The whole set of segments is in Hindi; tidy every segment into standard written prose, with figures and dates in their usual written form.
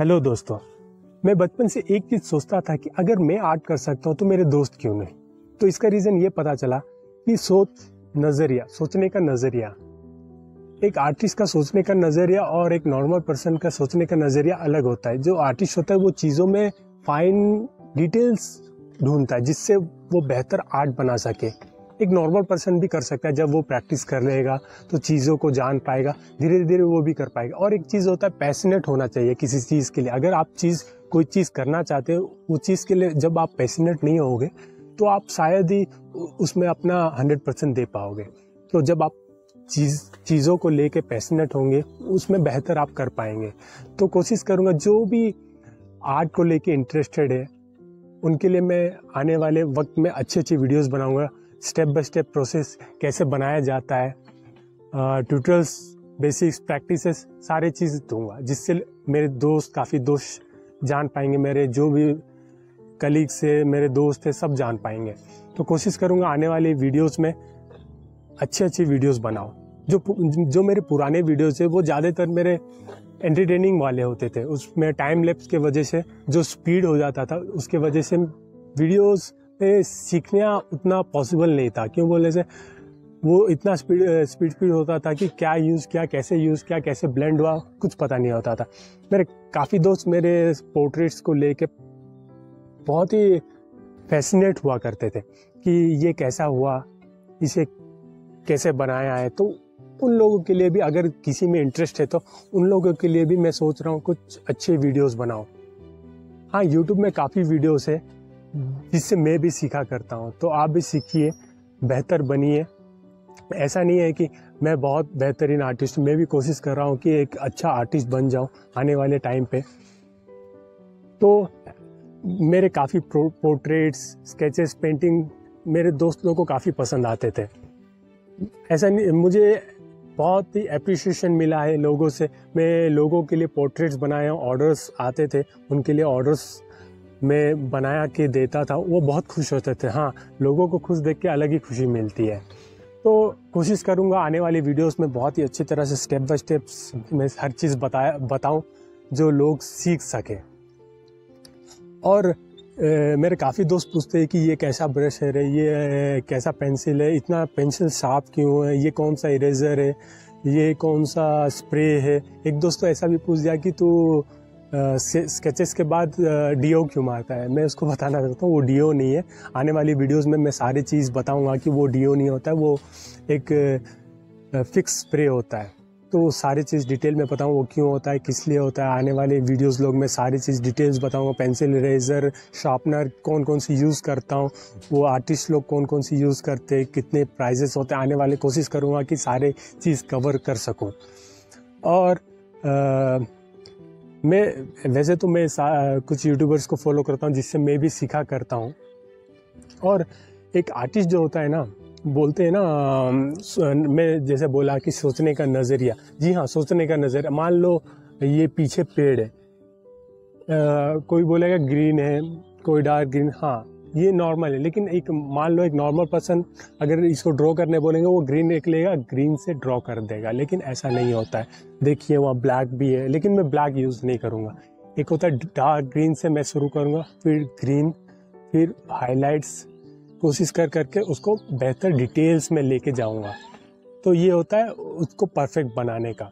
हेलो दोस्तों, मैं बचपन से एक चीज सोचता था कि अगर मैं आर्ट कर सकता हूँ तो मेरे दोस्त क्यों नहीं। तो इसका रीज़न ये पता चला कि सोचने का नज़रिया, एक आर्टिस्ट का सोचने का नज़रिया और एक नॉर्मल पर्सन का सोचने का नज़रिया अलग होता है। जो आर्टिस्ट होता है वो चीज़ों में फाइन डिटेल्स ढूंढता है जिससे वो बेहतर आर्ट बना सके। एक नॉर्मल पर्सन भी कर सकता है, जब वो प्रैक्टिस कर लेगा तो चीज़ों को जान पाएगा, धीरे धीरे वो भी कर पाएगा। और एक चीज़ होता है, पैशनेट होना चाहिए किसी चीज़ के लिए। अगर आप कोई चीज़ करना चाहते हो, उस चीज़ के लिए जब आप पैशनेट नहीं होगे तो आप शायद ही उसमें अपना 100% दे पाओगे। तो जब आप चीज़ों को लेके पैशनेट होंगे उसमें बेहतर आप कर पाएंगे। तो कोशिश करूँगा जो भी आर्ट को लेके इंटरेस्टेड है उनके लिए मैं आने वाले वक्त में अच्छी अच्छी वीडियोस बनाऊंगा। स्टेप बाय स्टेप प्रोसेस कैसे बनाया जाता है, ट्यूटोरियल्स, बेसिक्स, प्रैक्टिसेस, सारी चीज़ दूंगा जिससे मेरे काफ़ी दोस्त जान पाएंगे। मेरे जो भी कलीग्स है, मेरे दोस्त है, सब जान पाएंगे। तो कोशिश करूँगा आने वाले वीडियोस में अच्छी वीडियोस बनाओ। जो मेरे पुराने वीडियोस है वो ज़्यादातर मेरे एंटरटेनिंग वाले होते थे। उसमें टाइम लैप्स के वजह से जो स्पीड हो जाता था, उसके वजह से वीडियोस पे सीखना उतना पॉसिबल नहीं था। क्यों बोलने से वो इतना स्पीड होता था कि कैसे ब्लेंड हुआ कुछ पता नहीं होता था। मेरे काफ़ी दोस्त मेरे पोर्ट्रेट्स को लेके बहुत ही फैसिनेट हुआ करते थे कि ये कैसा हुआ, इसे कैसे बनाया है। तो उन लोगों के लिए भी, अगर किसी में इंटरेस्ट है तो उन लोगों के लिए भी मैं सोच रहा हूँ कुछ अच्छे वीडियोस बनाओ। हाँ, यूट्यूब में काफ़ी वीडियोस है जिससे मैं भी सीखा करता हूँ, तो आप भी सीखिए, बेहतर बनिए। ऐसा नहीं है कि मैं बहुत बेहतरीन आर्टिस्ट हूँ, मैं भी कोशिश कर रहा हूँ कि एक अच्छा आर्टिस्ट बन जाऊँ आने वाले टाइम पे। तो मेरे काफ़ी पोर्ट्रेट्स, स्केचेस, पेंटिंग मेरे दोस्त लोगों को काफ़ी पसंद आते थे। ऐसा नहीं, मुझे बहुत ही एप्रिसिएशन मिला है लोगों से। मैं लोगों के लिए पोर्ट्रेट्स बनाया, ऑर्डर्स आते थे उनके लिए ऑर्डर्स मैं बनाया के देता था, वो बहुत खुश होते थे। हाँ, लोगों को खुश देख के अलग ही खुशी मिलती है। तो कोशिश करूँगा आने वाली वीडियोस में बहुत ही अच्छी तरह से स्टेप बाय स्टेप्स मैं हर चीज़ बताऊँ जो लोग सीख सके। और मेरे काफ़ी दोस्त पूछते हैं कि ये कैसा ब्रश है रे, ये कैसा पेंसिल है, इतना पेंसिल शार्प क्यों है, ये कौन सा इरेजर है, ये कौन सा स्प्रे है। एक दोस्त तो ऐसा भी पूछ दिया कि तू स्केचेस के बाद डीओ क्यों मारता है। मैं उसको बताना चाहता हूँ वो डीओ नहीं है। आने वाली वीडियोस में मैं सारी चीज़ बताऊँगा कि वो डीओ नहीं होता है, वो एक फिक्स स्प्रे होता है। तो सारी चीज़ डिटेल में बताऊँ वो क्यों होता है, किस लिए होता है। आने वाले वीडियोस लोग मैं सारी चीज़ डिटेल्स बताऊँगा। पेंसिल, इरेजर, शार्पनर कौन कौन सी यूज़ करता हूँ, वो आर्टिस्ट लोग कौन कौन सी यूज़ करते हैं, कितने प्राइजेस होते हैं। आने वाले कोशिश करूँगा कि सारे चीज़ कवर कर सकूँ। और मैं कुछ यूट्यूबर्स को फॉलो करता हूँ जिससे मैं भी सीखा करता हूँ। और एक आर्टिस्ट जो होता है ना, बोलते हैं ना, मैं जैसे बोला कि सोचने का नज़रिया। जी हाँ, सोचने का नज़रिया। मान लो ये पीछे पेड़ है, कोई बोलेगा ग्रीन है, कोई डार्क ग्रीन। हाँ, ये नॉर्मल है, लेकिन एक मान लो एक नॉर्मल पर्सन अगर इसको ड्रॉ करने बोलेंगे वो ग्रीन निकलेगा, ग्रीन से ड्रॉ कर देगा। लेकिन ऐसा नहीं होता है। देखिए वहाँ ब्लैक भी है, लेकिन मैं ब्लैक यूज़ नहीं करूँगा। एक होता है डार्क ग्रीन से मैं शुरू करूँगा, फिर ग्रीन, फिर हाईलाइट्स, कोशिश करके उसको बेहतर डिटेल्स में लेके जाऊंगा। तो ये होता है उसको परफेक्ट बनाने का।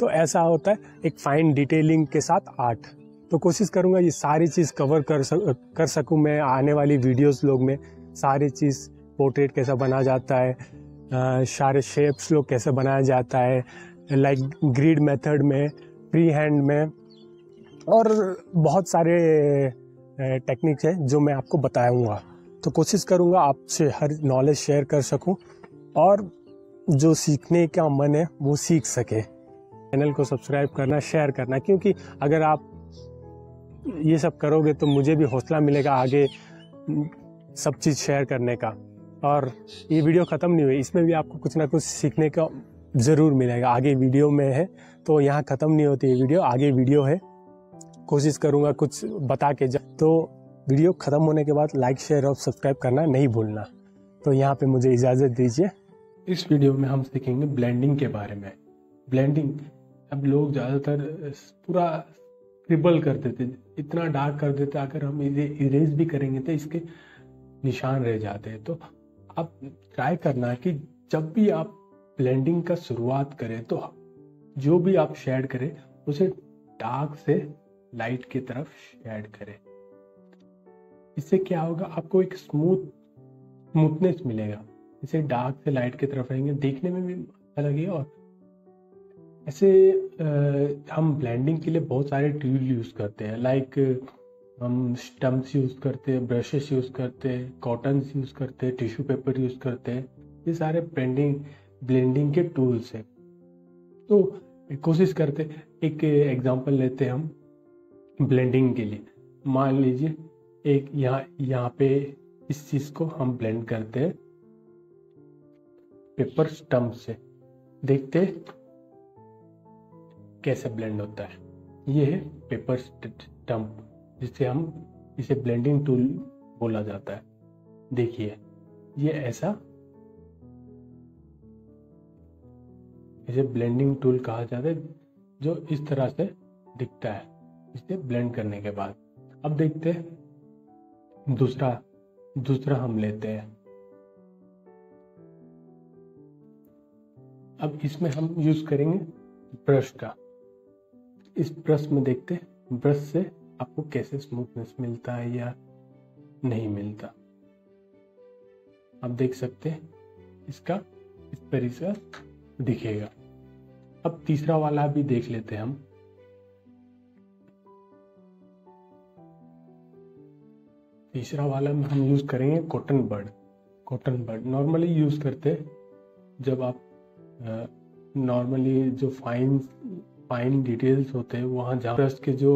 तो ऐसा होता है एक फाइन डिटेलिंग के साथ आर्ट। तो कोशिश करूंगा ये सारी चीज़ कवर कर सकूं मैं आने वाली वीडियोस लोग में। सारी चीज़, पोर्ट्रेट कैसा बना जाता है, सारे शेप्स लोग कैसे बनाया जाता है, लाइक ग्रिड मेथड में, फ्री हैंड में, और बहुत सारे टेक्निक्स हैं जो मैं आपको बताऊँगा। तो कोशिश करूँगा आपसे हर नॉलेज शेयर कर सकूं और जो सीखने का मन है वो सीख सके। चैनल को सब्सक्राइब करना, शेयर करना, क्योंकि अगर आप ये सब करोगे तो मुझे भी हौसला मिलेगा आगे सब चीज़ शेयर करने का। और ये वीडियो ख़त्म नहीं हुई, इसमें भी आपको कुछ ना कुछ सीखने का ज़रूर मिलेगा। आगे वीडियो में है, तो यहाँ ख़त्म नहीं होती ये वीडियो, आगे वीडियो है। कोशिश करूँगा कुछ बता के तो वीडियो ख़त्म होने के बाद लाइक, शेयर और सब्सक्राइब करना नहीं भूलना। तो यहाँ पे मुझे इजाज़त दीजिए। इस वीडियो में हम सीखेंगे ब्लेंडिंग के बारे में। ब्लेंडिंग अब लोग ज़्यादातर पूरा क्रिबल कर देते, इतना डार्क कर देते, अगर हम इसे इरेज भी करेंगे तो इसके निशान रह जाते हैं। तो आप ट्राई करना कि जब भी आप ब्लेंडिंग का शुरुआत करें तो जो भी आप शेड करें उसे डार्क से लाइट की तरफ शेड करें। इससे क्या होगा, आपको एक स्मूथनेस मिलेगा। इसे डार्क से लाइट की तरफ रहेंगे, देखने में भी अच्छा लगेगा। और ऐसे हम ब्लेंडिंग के लिए बहुत सारे टूल यूज़ करते हैं, लाइक हम स्टम्प्स यूज़ करते हैं, ब्रशेस यूज़ करते हैं, कॉटन्स यूज़ करते हैं, टिश्यू पेपर यूज़ करते हैं। ये सारे ब्लेंडिंग के टूल्स हैं। तो कोशिश करते, एक एग्जांपल लेते हैं हम ब्लेंडिंग के लिए। मान लीजिए एक यहाँ पे इस चीज़ को हम ब्लेंड करते हैं पेपर स्टम्प से, देखते कैसे ब्लेंड होता है। ये है पेपर स्टम्प, जिसे हम इसे ब्लेंडिंग टूल बोला जाता है। देखिए ये ऐसा, इसे ब्लेंडिंग टूल कहा जाता है, जो इस तरह से दिखता है इसे ब्लेंड करने के बाद। अब देखते हैं दूसरा हम लेते हैं। अब इसमें हम यूज करेंगे ब्रश का। इस ब्रश में देखते हैं ब्रश से आपको कैसे स्मूथनेस मिलता है या नहीं मिलता। आप देख सकते हैं इसका इस तरीके से दिखेगा। अब तीसरा वाला भी देख लेते हैं हम। तीसरा वाला में हम यूज करेंगे cotton bud. Cotton bud normally use करते जब आप नॉर्मली जो फाइन डिटेल्स होते हैं वहाँ, जहाँ ब्रश के जो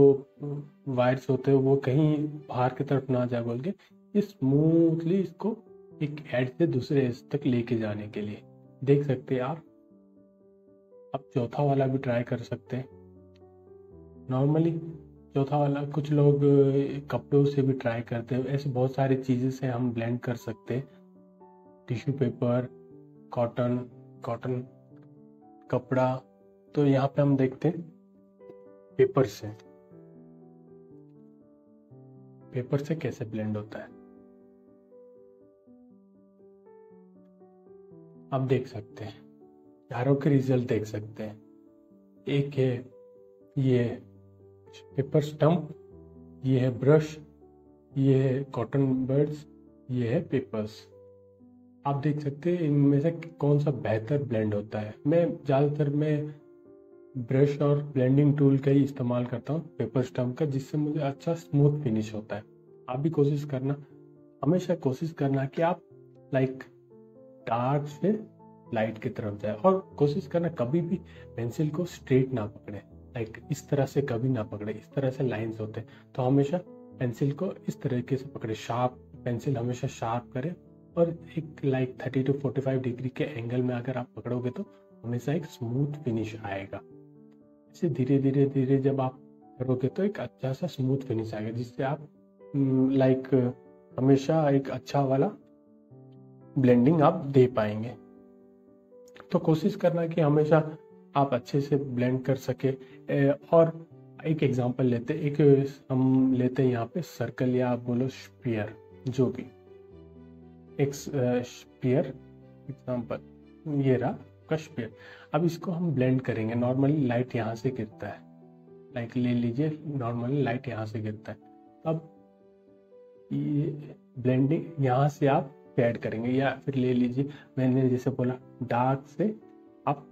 वायर्स होते हैं वो कहीं बाहर की तरफ ना जाए बोल के, ये स्मूथली इसको एक एड से दूसरे एज तक लेके जाने के लिए देख सकते हैं आप। अब चौथा वाला भी ट्राई कर सकते हैं। नॉर्मली चौथा वाला कुछ लोग कपड़ों से भी ट्राई करते हैं। ऐसे बहुत सारी चीज़ें से हम ब्लेंड कर सकते हैं, टिश्यू पेपर, कॉटन कपड़ा। तो यहाँ पे हम देखते हैं पेपर से कैसे ब्लेंड होता है। आप देख सकते हैं चारों के रिजल्ट देख सकते हैं। एक है ये पेपर स्टंप, ये है ब्रश, ये है कॉटन बड्स, ये है पेपर्स। आप देख सकते हैं इनमें से कौन सा बेहतर ब्लेंड होता है। मैं ज़्यादातर ब्रश और ब्लेंडिंग टूल का ही इस्तेमाल करता हूँ पेपर स्टंप का, जिससे मुझे अच्छा स्मूथ फिनिश होता है। आप भी हमेशा कोशिश करना कि आप लाइक डार्क से लाइट की तरफ जाए। और कोशिश करना कभी भी पेंसिल को स्ट्रेट ना पकड़े, लाइक इस तरह से कभी ना पकड़े। इस तरह से लाइंस होते हैं, तो हमेशा पेंसिल को इस तरीके से पकड़े। शार्प पेंसिल हमेशा शार्प करें, और एक लाइक 30 to 45 डिग्री के एंगल में अगर आप पकड़ोगे तो हमेशा एक स्मूथ फिनिश आएगा। ऐसे धीरे धीरे जब आप करोगे तो एक अच्छा सा स्मूथ फिनिश आएगा, जिससे आप लाइक हमेशा एक अच्छा वाला ब्लेंडिंग आप दे पाएंगे। तो कोशिश करना कि हमेशा आप अच्छे से ब्लेंड कर सके। और एक एग्जांपल लेते, एक हम लेते हैं यहाँ पे सर्कल, या आप बोलो स्फीयर, जो भी एक स्फीयर एग्जांपल, ये रहा आपका स्फीयर। अब इसको हम ब्लेंड करेंगे। नॉर्मली लाइट यहाँ से गिरता है, लाइक ले लीजिए नॉर्मली लाइट यहाँ से गिरता है। अब ये ब्लेंडिंग यहाँ से आप ऐड करेंगे, या फिर ले लीजिए मैंने जैसे बोला डार्क से आप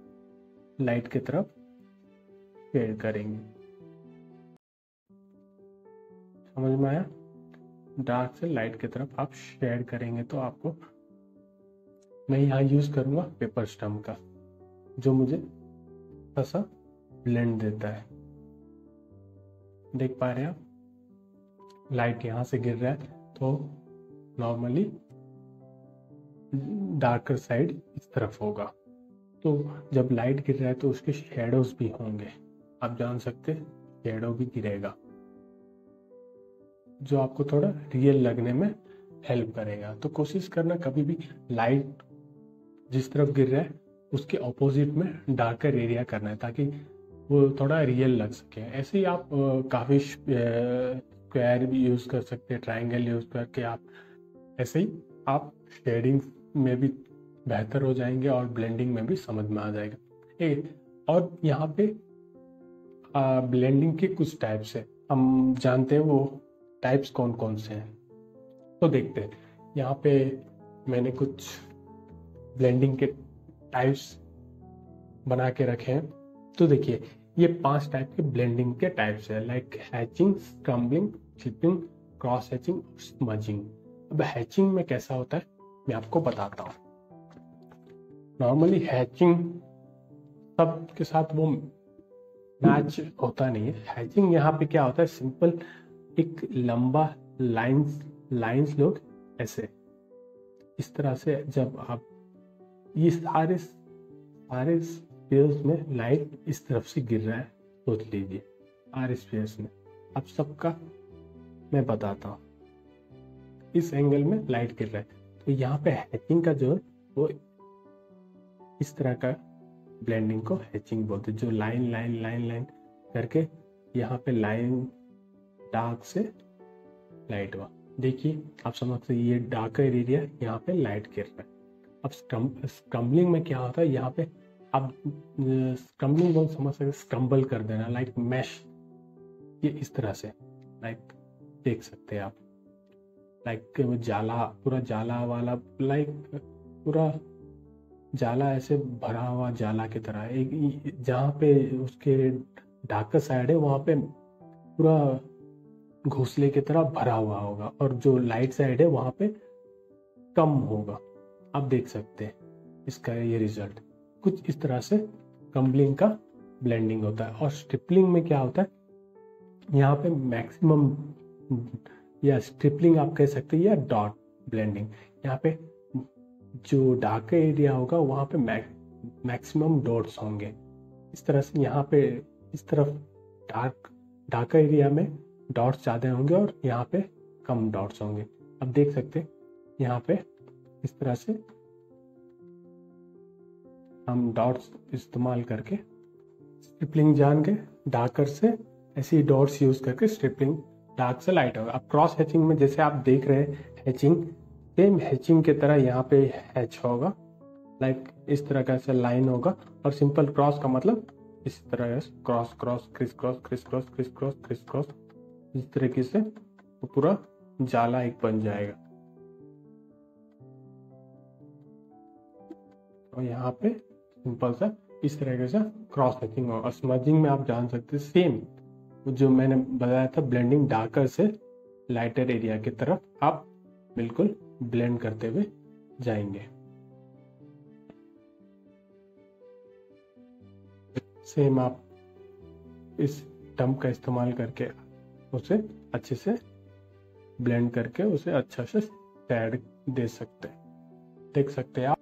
लाइट की तरफ ऐड करेंगे। समझ में आया? डार्क से लाइट की तरफ आप शेड करेंगे। तो आपको, मैं यहाँ यूज करूंगा पेपर स्टंप का, जो मुझे अच्छा सा ब्लेंड देता है। देख पा रहे हैं आप, लाइट यहाँ से गिर रहा है तो नॉर्मली डार्कर साइड इस तरफ होगा। तो जब लाइट गिर रहा है तो उसके शेडोज भी होंगे, आप जान सकते हैं, शेडो भी गिरेगा, जो आपको थोड़ा रियल लगने में हेल्प करेगा। तो कोशिश करना कभी भी लाइट जिस तरफ गिर रहा है उसके ऑपोजिट में डार्कर एरिया करना है, ताकि वो थोड़ा रियल लग सके। ऐसे ही आप काफ़ी स्क्वायर भी यूज़ कर सकते हैं, ट्राइंगल यूज़ करके आप ऐसे ही आप शेडिंग में भी बेहतर हो जाएंगे और ब्लेंडिंग में भी समझ में आ जाएगा। और यहाँ पे ब्लेंडिंग के कुछ टाइप्स है, हम जानते हैं वो टाइप्स कौन कौन से हैं, तो देखते हैं। यहाँ पे मैंने कुछ ब्लेंडिंग के टाइप्स बना के रखे हैं। तो देखिए ये 5 टाइप के ब्लेंडिंग के टाइप्स है, like hatching, स्क्रम्बलिंग, chipping, cross hatching, smudging. अब हैचिंग में कैसा होता है मैं आपको बताता हूँ। नॉर्मली हैचिंग सब के साथ वो मैच होता नहीं है। हैचिंग यहाँ पे क्या होता है, सिंपल एक लंबा लाइंस लोग ऐसे इस तरह से, जब आप ये सारे स्पेयर्स में लाइट इस तरफ से गिर रहा है, सोच लीजिए सारे स्पेयर्स में। अब सबका मैं बताता हूँ, इस एंगल में लाइट गिर रहा है, तो यहाँ पे हैचिंग का जो है वो इस तरह का ब्लेंडिंग को हैचिंग बोलते हैं, जो लाइन करके यहाँ पे लाइन डार्क से लाइट हुआ। देखिए आप समझ सकते ये डार्कर एरिया, यहाँ पे लाइट गिर रहा है। अब स्क्रम्बलिंग में क्या होता है, यहाँ पे आप स्क्रम्बलिंग बोल समझ सकते, स्क्रम्बल कर देना, लाइक मैश, ये इस तरह से लाइक देख सकते हैं आप, लाइक वो जाला, पूरा जाला वाला, लाइक पूरा जाला ऐसे भरा हुआ जाला की तरह। एक जहाँ पे उसके डार्कर साइड है वहाँ पे पूरा घोंसले की तरह भरा हुआ होगा, और जो लाइट साइड है वहाँ पे कम होगा। आप देख सकते हैं इसका ये रिजल्ट। कुछ इस तरह से स्क्रम्बलिंग का ब्लेंडिंग होता है। और स्ट्रिपलिंग में क्या होता है, यहाँ पे मैक्सिमम या स्ट्रिपलिंग आप कह सकते हैं, या डॉट ब्लेंडिंग। यहाँ पे जो डार्क एरिया होगा वहाँ पे मैक्सिमम डॉट्स होंगे इस तरह से। यहाँ पे इस तरफ डार्क एरिया में डॉट्स ज़्यादा होंगे और यहाँ पे कम डॉट्स होंगे। अब देख सकते हैं यहाँ पे इस तरह से हम डॉट्स इस्तेमाल करके स्ट्रिपलिंग जान के डार्कर से ऐसी डॉट्स यूज़ करके स्ट्रिपलिंग डार्क से लाइट होगा। अब क्रॉस हैचिंग में जैसे आप देख रहे हैं, हैचिंग सेम हैचिंग की तरह यहाँ पे हैच होगा, लाइक इस तरह का ऐसा लाइन होगा। और सिंपल क्रॉस का मतलब इस तरह cross cross criss cross criss cross criss cross criss cross, इस तरीके से वो पूरा जाला एक बन जाएगा। और यहाँ पे सिंपल सा इस तरह का क्रॉस हैचिंग होगा। और स्मजिंग में आप जान सकते हैं, सेम जो मैंने बताया था, ब्लेंडिंग डार्कर से लाइटर एरिया की तरफ आप बिल्कुल ब्लेंड करते हुए जाएंगे। सेम आप इस टर्म का इस्तेमाल करके उसे अच्छे से ब्लेंड करके उसे अच्छा से शेड दे सकते हैं, देख सकते हैं आप।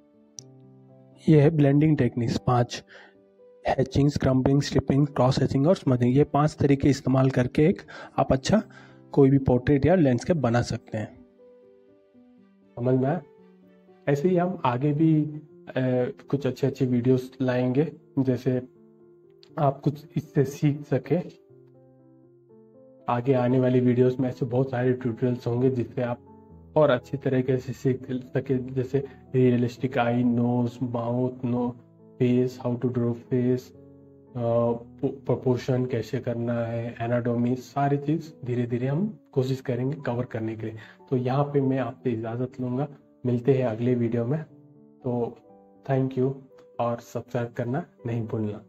यह है blending techniques 5, hatching, स्क्रम्बलिंग, striping, cross hatching और स्मजिंग। ये 5 तरीके इस्तेमाल करके एक आप अच्छा कोई भी पोर्ट्रेट या लैंडस्केप बना सकते हैं। समझ में आया? ऐसे ही हम आगे भी कुछ अच्छे अच्छे वीडियोस लाएंगे, जैसे आप कुछ इससे सीख सके। आगे आने वाली वीडियोस में ऐसे बहुत सारे ट्यूटोरियल्स होंगे जिससे आप और अच्छी तरीके से सीख सके, जैसे realistic eye, nose, mouth, face, how to draw face, proportion कैसे करना है, एनाटॉमी, सारी चीज़ धीरे धीरे हम कोशिश करेंगे कवर करने के लिए। तो यहाँ पे मैं आपसे इजाज़त लूँगा, मिलते हैं अगले वीडियो में। तो थैंक यू और सब्सक्राइब करना नहीं भूलना।